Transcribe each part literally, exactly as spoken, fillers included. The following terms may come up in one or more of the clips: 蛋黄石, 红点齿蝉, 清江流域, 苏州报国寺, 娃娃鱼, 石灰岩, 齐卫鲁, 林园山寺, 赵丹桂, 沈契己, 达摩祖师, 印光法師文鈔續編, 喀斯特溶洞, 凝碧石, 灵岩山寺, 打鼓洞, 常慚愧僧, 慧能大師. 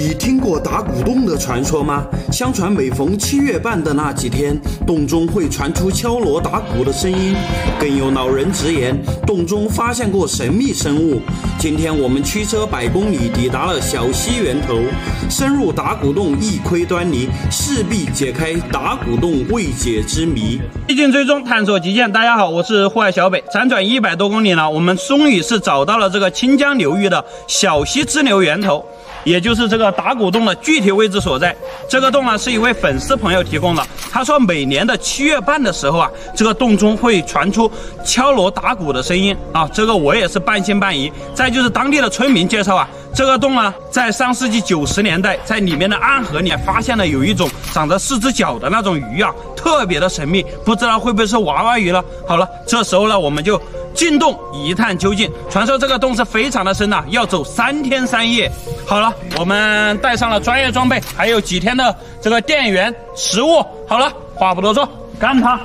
你听过打鼓洞的传说吗？相传每逢七月半的那几天，洞中会传出敲锣打鼓的声音。更有老人直言，洞中发现过神秘生物。今天我们驱车百公里抵达了小溪源头，深入打鼓洞一窥端倪，势必解开打鼓洞未解之谜。毕竟追踪探索极限，大家好，我是户外小北。辗转一百多公里了，我们终于是找到了这个清江流域的小溪支流源头。 也就是这个打鼓洞的具体位置所在。这个洞呢，是一位粉丝朋友提供的。他说，每年的七月半的时候啊，这个洞中会传出敲锣打鼓的声音啊。这个我也是半信半疑。再就是当地的村民介绍啊，这个洞呢，在上世纪九十年代，在里面的暗河里发现了有一种长着四只脚的那种鱼啊，特别的神秘，不知道会不会是娃娃鱼了。好了，这时候呢，我们就进洞一探究竟。传说这个洞是非常的深呐，要走三天三夜。好了。 我们带上了专业装备，还有几天的这个电源、食物。好了，话不多说，干它！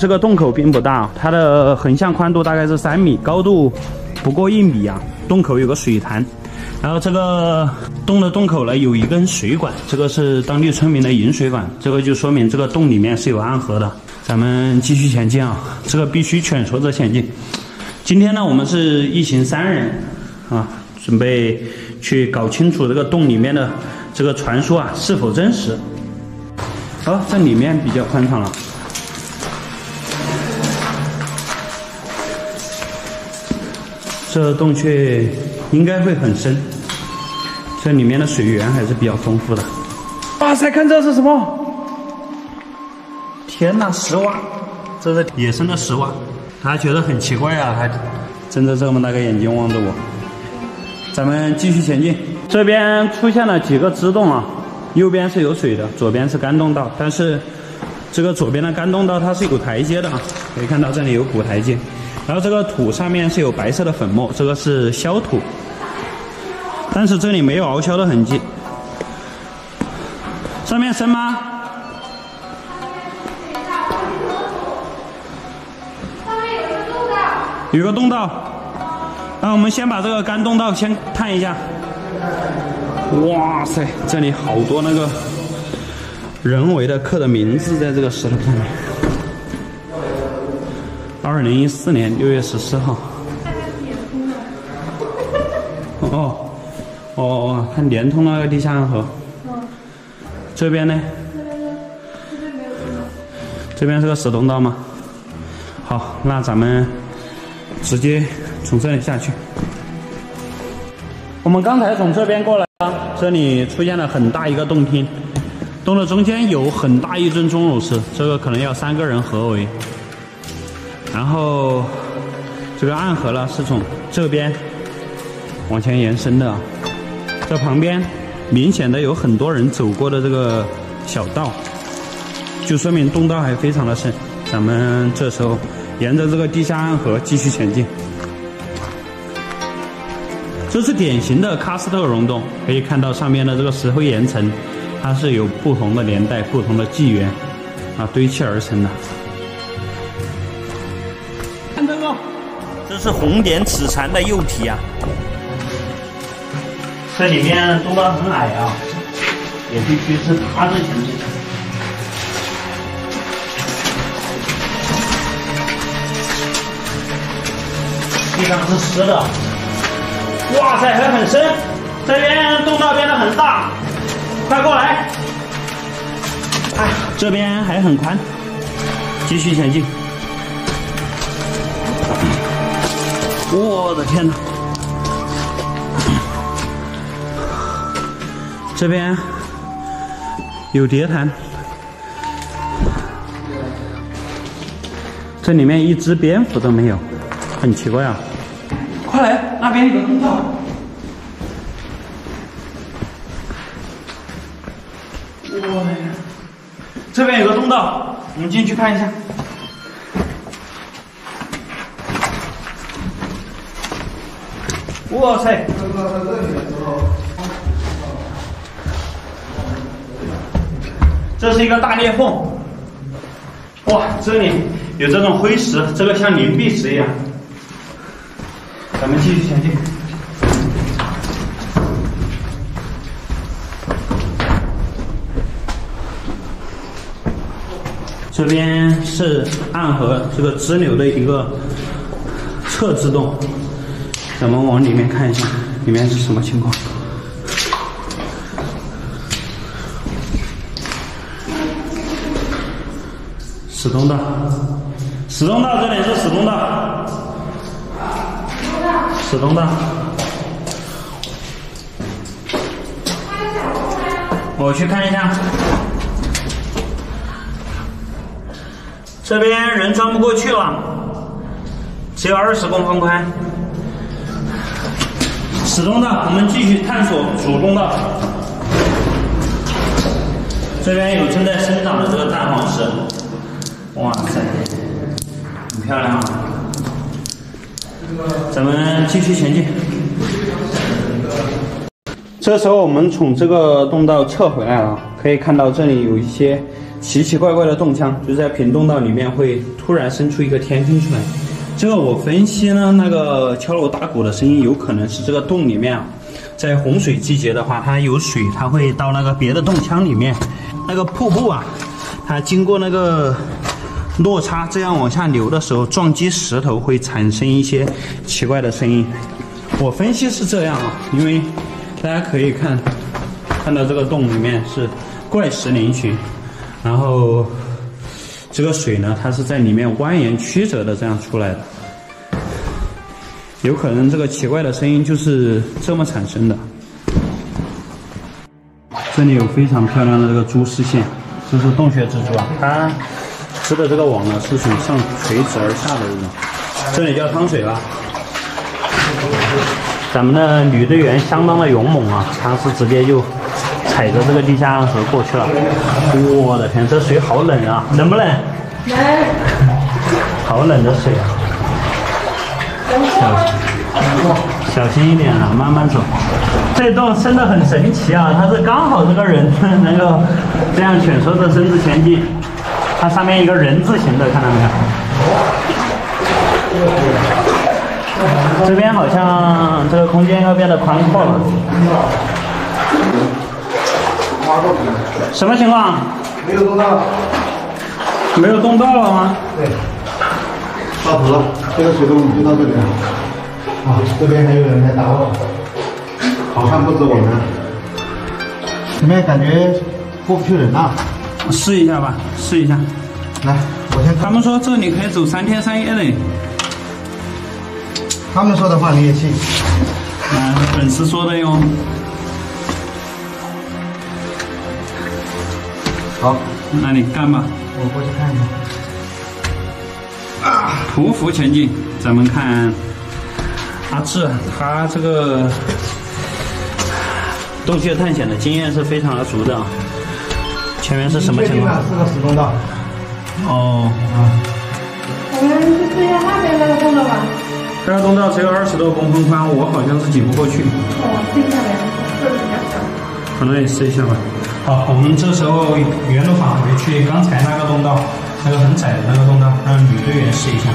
这个洞口并不大，它的横向宽度大概是三米，高度不过一米啊。洞口有个水潭，然后这个洞的洞口呢有一根水管，这个是当地村民的引水管，这个就说明这个洞里面是有暗河的。咱们继续前进啊，这个必须犬舌着前进。 今天呢，我们是一行三人，啊，准备去搞清楚这个洞里面的这个传说啊是否真实。好、哦，这里面比较宽敞了。这洞穴应该会很深，这里面的水源还是比较丰富的。哇塞，看这是什么？天哪，石蛙！这是野生的石蛙。 他觉得很奇怪啊，还睁着这么大个眼睛望着我。咱们继续前进，这边出现了几个支洞啊，右边是有水的，左边是干洞道，但是这个左边的干洞道它是有台阶的啊，可以看到这里有古台阶，然后这个土上面是有白色的粉末，这个是硝土，但是这里没有熬硝的痕迹。上面深吗？ 有个洞道，那我们先把这个干洞道先探一下。哇塞，这里好多那个人为的刻的名字在这个石头上面。二零一四年六月十四号。哦哦哦，它连通了那个地下暗河。这边呢？这边是个石洞道吗？好，那咱们。 直接从这里下去。我们刚才从这边过来了，这里出现了很大一个洞厅，洞的中间有很大一尊钟乳石，这个可能要三个人合围。然后这个暗河呢是从这边往前延伸的，这旁边明显的有很多人走过的这个小道，就说明洞道还非常的深。咱们这时候。 沿着这个地下暗河继续前进，这是典型的喀斯特溶洞，可以看到上面的这个石灰岩层，它是有不同的年代、不同的纪元啊堆砌而成的。看这个，这是红点齿蝉的幼体啊。这里面洞道很矮啊，也必须是趴着前进。 地上是湿的，哇塞，还很深。这边洞道变得很大，快过来！哎，这边还很宽，继续前进。我的天哪！这边有叠潭，这里面一只蝙蝠都没有，很奇怪啊！ 快来，那边有个通道。哇呀，这边有个通道，我们进去看一下。哇塞！这是一个大裂缝。哇，这里有这种灰石，这个像凝碧石一样。 咱们继续前进。这边是暗河这个支流的一个侧支洞，咱们往里面看一下，里面是什么情况。 始通道，始通道，这里是始通道，始通道。我去看一下，这边人钻不过去了，只有二十公分宽。始通道，我们继续探索主通道。这边有正在生长的这个蛋黄石。 哇塞，很漂亮啊！咱们继续前进。这时候我们从这个洞道撤回来了，可以看到这里有一些奇奇怪怪的洞腔，就在平洞道里面会突然伸出一个天坑出来。这个我分析呢，那个敲锣打鼓的声音有可能是这个洞里面，在洪水季节的话，它有水，它会到那个别的洞腔里面，那个瀑布啊，它经过那个。 落差这样往下流的时候，撞击石头会产生一些奇怪的声音。我分析是这样啊，因为大家可以看看到这个洞里面是怪石嶙峋，然后这个水呢，它是在里面蜿蜒曲折的这样出来的，有可能这个奇怪的声音就是这么产生的。这里有非常漂亮的这个蛛丝线，这是洞穴蜘蛛啊，它。 织的这个网呢是从上垂直而下的这种，这里叫汤水了。咱们的女队员相当的勇猛啊，她是直接就踩着这个地下暗河过去了。我的天，这水好冷啊，冷不冷？冷。好冷的水啊！小心一点啊，慢慢走。这洞伸得很神奇啊，它是刚好这个人能够这样蜷缩着身子前进。 它上面一个人字形的，看到没有？这边好像这个空间要变得宽阔了。什么情况？没有洞道。没有洞道了吗？对。大河，这个水洞就到这里了。啊，这边还有人来打我。好像不止我们。前面感觉过不去人呐。 试一下吧，试一下。来，我先。他们说这里可以走三天三夜嘞。他们说的话你也信？啊，粉丝说的哟。好，那你干吧。我过去看一下。啊，匍匐前进。咱们看阿志，他这个洞穴探险的经验是非常的足的啊。 前面是什么情况？是个始通道。哦。我们是对着那边那个洞道吧。这个洞道只有二十多公分宽，我好像是挤不过去。哦，试一下呗，是不是比较小？可能也试一下吧。好，我们这时候原路返回去刚才那个洞道，那个很窄的那个洞道，让女队员试一下。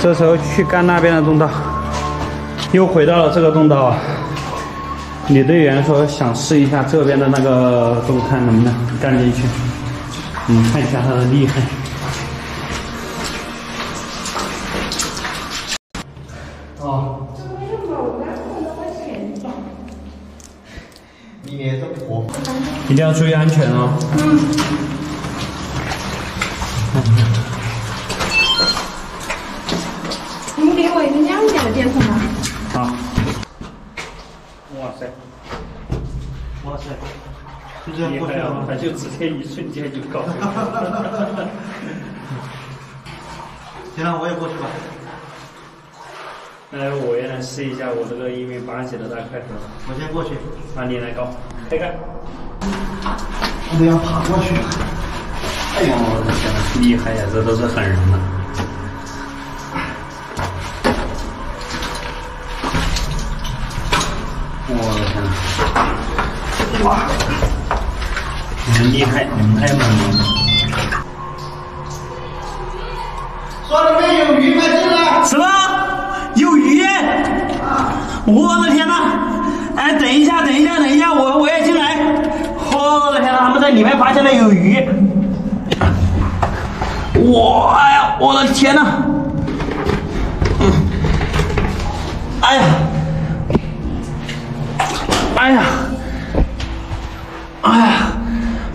这时候去干那边的洞道，又回到了这个洞道啊。 女队员说想试一下这边的那个洞，看能不能干进去。嗯，看一下她的厉害。哦。你脸这么活。一定要注意安全哦。嗯。你给我一个亮点的电筒吧。好。 哇塞！哇塞！就这样过去了，他就直接一瞬间就搞定了。行了，我也过去吧。来，我也来试一下我这个一米八几的大块头。我先过去，那你来搞，开干。我得要爬过去。哎呦，我的天呐，厉害呀！这都是狠人呐。 我的天！哇，你们厉害，你们太猛了！说里面有鱼，快进来！什么？有鱼？啊！我的天哪！哎，等一下，等一下，等一下，我我也进来。好。在里面发现了有鱼。我哎呀，我的天呐！嗯，哎呀，哎呀，哎呀，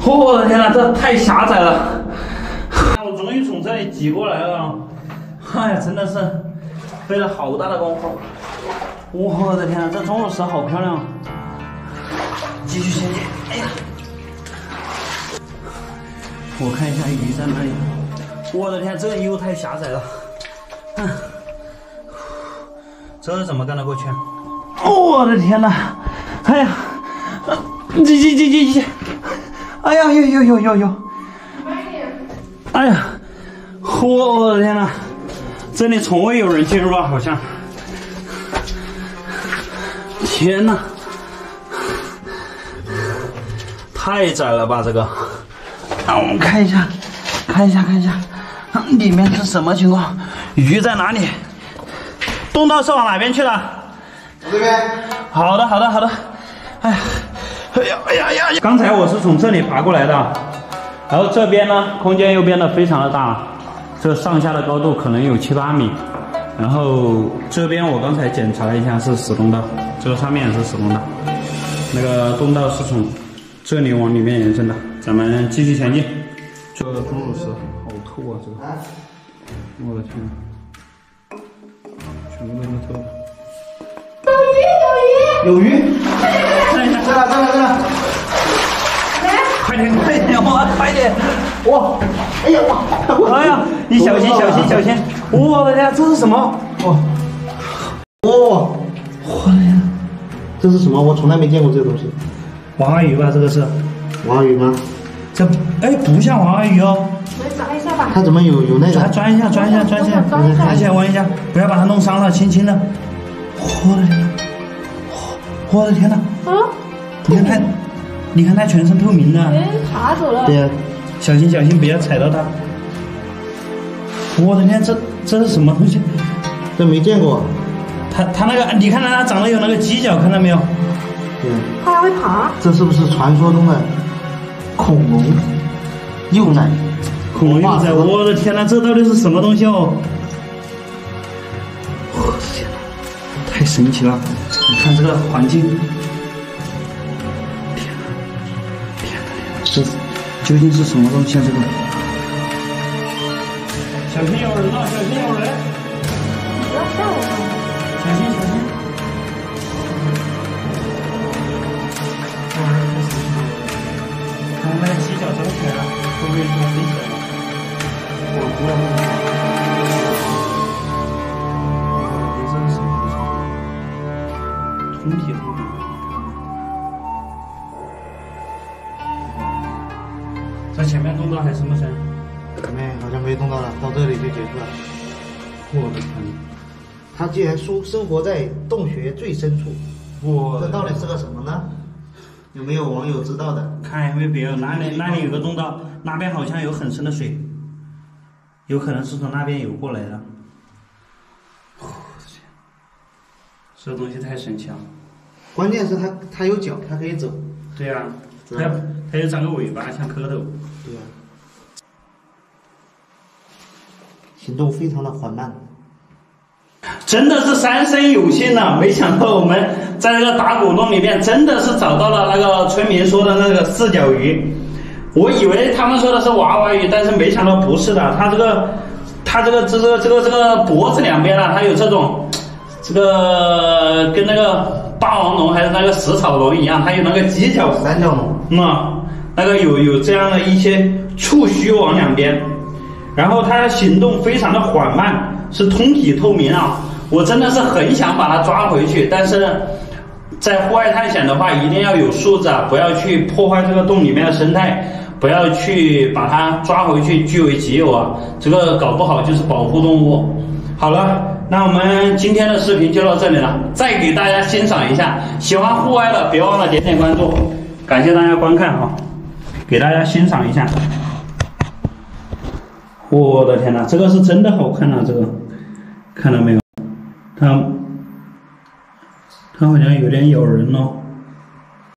我的天呐，这太狭窄了。我终于从这里挤过来了，哎呀，真的是费了好大的功夫。我的天呐，这钟乳石好漂亮！继续前进，哎呀，我看一下鱼在哪里。我的天，这个又太狭窄了，嗯，这怎么干得过去？我的天呐，哎呀，这这这这这，哎呀，呦呦呦呦呦，哎呀，我的天呐，这里从未有人进入吧？好像。天呐，太窄了吧这个！让我们看一下，看一下，看一下，里面是什么情况？鱼在哪里？洞道是往哪边去了？这边。好的，好的，好的。哎呀，哎呀，哎呀呀！刚才我是从这里爬过来的，然后这边呢，空间又变得非常的大，这上下的高度可能有七八米。然后这边我刚才检查了一下是石洞道，这个上面也是石洞道，那个洞道是从这里往里面延伸的。咱们继续前进。这个钟乳石好透啊，这个，我的天哪，全部都是透的。有鱼，有鱼，有鱼！看一下，在了，在了，在了！快点，快点，哇，快点！哇，哎呀，哇，哎呀，你小心，小心，小心！我的天，这是什么？哇，哇，我的天，这是什么？我从来没见过这个东西。娃娃鱼吧，这个是娃娃鱼吗？这哎，不像娃娃鱼哦。我抓一下吧。它怎么有有那个？钻一下，钻一下，钻一下，弯一下，弯一下，不要把它弄伤了，轻轻的。我的天，我的天哪！啊！你看它，你看它全身透明的。哎，爬走了。对呀，小心小心，不要踩到它。我的天，这这是什么东西？这没见过。它它那个，你看它长得有那个犄角，看到没有？对。它还会爬。这是不是传说中的恐龙幼崽？恐龙幼崽！我的天哪，这到底是什么东西哦？我的天哪，太神奇了！你看这个环境，天哪，天哪，天哪！这究竟是什么东西啊？这个？小心有人啊！小心有人！不要吓我！小心小心！看那个犄角张起来了，会不会冲进去？我不要！哇，这真是不错，通体透明。在前面洞道还是陌生。前面好像没动到了，到这里就结束了。我的天！它竟然生生活在洞穴最深处，我这到底是个什么呢？有没有网友知道的？看有没有，那里那里有个洞道，那边好像有很深的水，有可能是从那边游过来的。我去，这东西太神奇了。关键是它它有脚，它可以走。对呀、啊，它它又长个尾巴，像蝌蚪。对呀、啊。行动非常的缓慢，真的是三生有幸呐、啊！没想到我们在这个打鼓洞里面，真的是找到了那个村民说的那个四角鱼。我以为他们说的是娃娃鱼，但是没想到不是的。它这个，它这个这个这个这个脖子两边啊，它有这种，这个跟那个霸王龙还是那个食草龙一样，它有那个犄角三角龙，嗯，那个有有这样的一些触须往两边。然后它的行动非常的缓慢，是通体透明啊！我真的是很想把它抓回去，但是在户外探险的话，一定要有素质啊！不要去破坏这个洞里面的生态，不要去把它抓回去据为己有啊！这个搞不好就是保护动物。好了，那我们今天的视频就到这里了，再给大家欣赏一下。喜欢户外的，别忘了点点关注，感谢大家观看啊！给大家欣赏一下。我的天哪，这个是真的好看啊！这个看到没有？它它好像有点咬人哦。